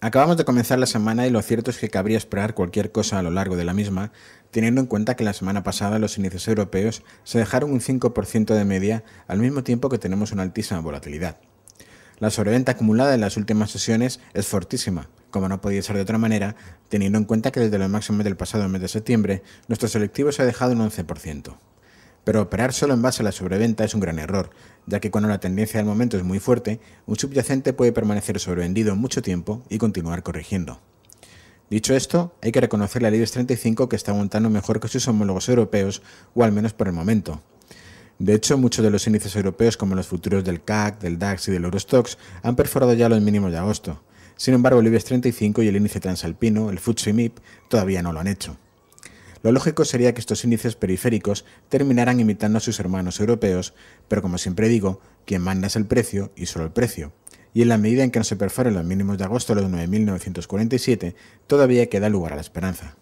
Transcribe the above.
Acabamos de comenzar la semana y lo cierto es que cabría esperar cualquier cosa a lo largo de la misma, teniendo en cuenta que la semana pasada los índices europeos se dejaron un 5% de media al mismo tiempo que tenemos una altísima volatilidad. La sobreventa acumulada en las últimas sesiones es fortísima, como no podía ser de otra manera, teniendo en cuenta que desde los máximos del pasado mes de septiembre nuestro selectivo se ha dejado un 11%. Pero operar solo en base a la sobreventa es un gran error, ya que cuando la tendencia del momento es muy fuerte, un subyacente puede permanecer sobrevendido mucho tiempo y continuar corrigiendo. Dicho esto, hay que reconocer la Ibex 35 que está aguantando mejor que sus homólogos europeos, o al menos por el momento. De hecho, muchos de los índices europeos como los futuros del CAC, del DAX y del Eurostoxx han perforado ya los mínimos de agosto. Sin embargo, el Ibex 35 y el índice transalpino, el FTSE MIB, todavía no lo han hecho. Lo lógico sería que estos índices periféricos terminaran imitando a sus hermanos europeos, pero como siempre digo, quien manda es el precio y solo el precio. Y en la medida en que no se perforen los mínimos de agosto de los 9.947, todavía queda lugar a la esperanza.